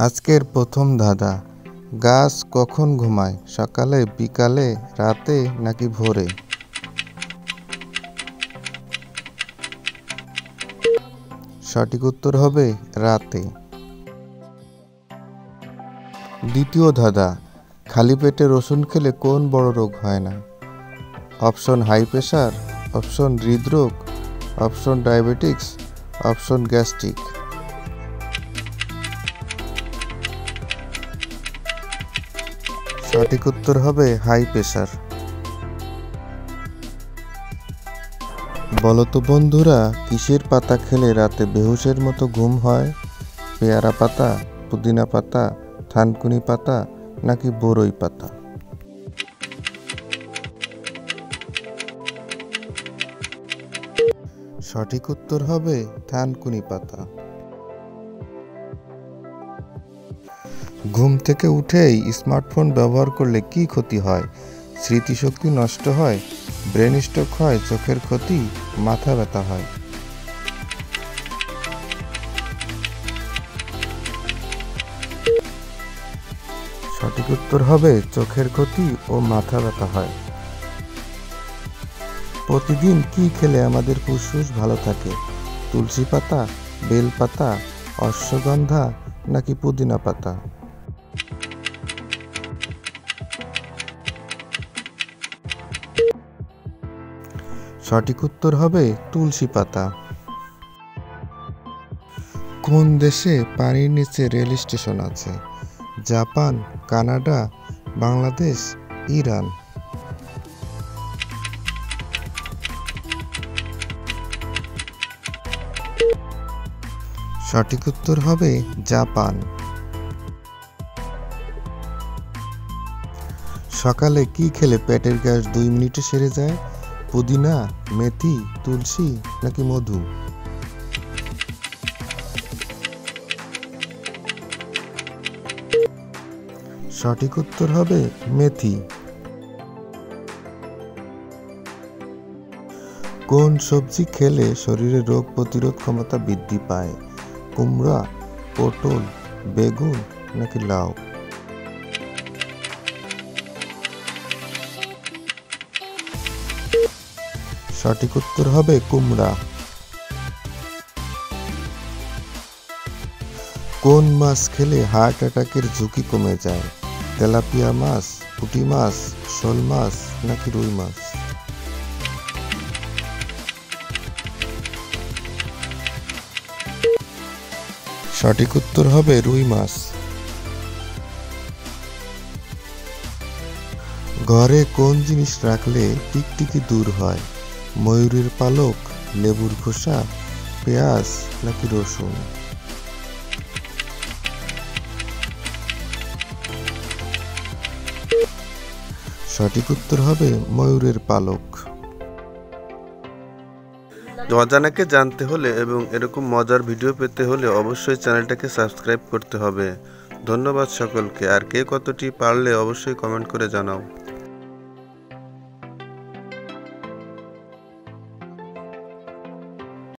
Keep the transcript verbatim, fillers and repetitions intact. आजकेर प्रथम धाधा। गाछ कखन घुमाय, सकाले, बिकाले, राते नाकि भोरे? सठिक उत्तर हबे राते। द्वितीय धाधा। खाली पेटे रसुन खेले कोन बड़ रोग हय ना? अपशन हाई प्रेसार, अपशन हृदरोग, अपशन डायबेटिक्स, अपशन गैस्ट्रिक। सठिक उत्तर हबे हाई प्रेसार। बोलो तो बंधुरा, किसेर पाता खेले राते बेहोशेर मतो घुम हय? पेयारा पाता, पुदिना पाता, थानकुनी पाता नाकि बोरोई पाता? सठिक उत्तर हबे थानकुनी पाता। घुम थेके उठेई स्मार्टफोन व्यवहार करले की क्षति हय? स्मृतिशक्ति नष्ट हय, ब्रेन स्ट्रोक हय, चोखेर क्षति, माथा व्यथा हय? सठिक उत्तर हबे चोखेर क्षति और माथा व्यथा हय। प्रतिदिन की खेले आमादेर फुसफुस भालो थाके? तुलसी पाता, बेल पाता, अश्वगन्धा नाकि पुदिना पाता? सठिक उत्तर हबे तुलसी पाता। कोन देशे पानिर नीचे रेल स्टेशन आछे? Japan, Canada, Bangladesh, Iran? सठिक उत्तर हबे जापान। सकाले की खेले पेटेर गैस दुई मिनिटे सेरे जाए? पुदिना, मेथी, तुलसी नाकि मधु? सठिक उत्तर हबे मेथी। कोन सब्जी खेले शरीरे रोग प्रतिरोध क्षमता बृद्धि पाय? कुमड़ा, पोटल, बेगुन नाकि लाउ? सठिक उत्तर हबे कुमड़ा। कोन मास खेले हार्ट अटैकेर झुंकी कमे जाए? तेलापिया मास, पुटी मास, शोल मास नाकि रुई मास? सठिक उत्तर हबे रुई मास। घरे कोन जिनिस राखले टिकटिकी दूर हय? मयूरेर पालक, लेबुर खोसा, पेঁয়াজ नाकि रसुन? सठिक उत्तर हबे मयूरेर पालक। ধদানাকে জানতে হলে এবং এরকম মজার ভিডিও পেতে হলে অবশ্যই চ্যানেলটাকে সাবস্ক্রাইব করতে হবে। ধন্যবাদ সকলকে। আর কে কতটি পারলে অবশ্যই কমেন্ট করে জানাও।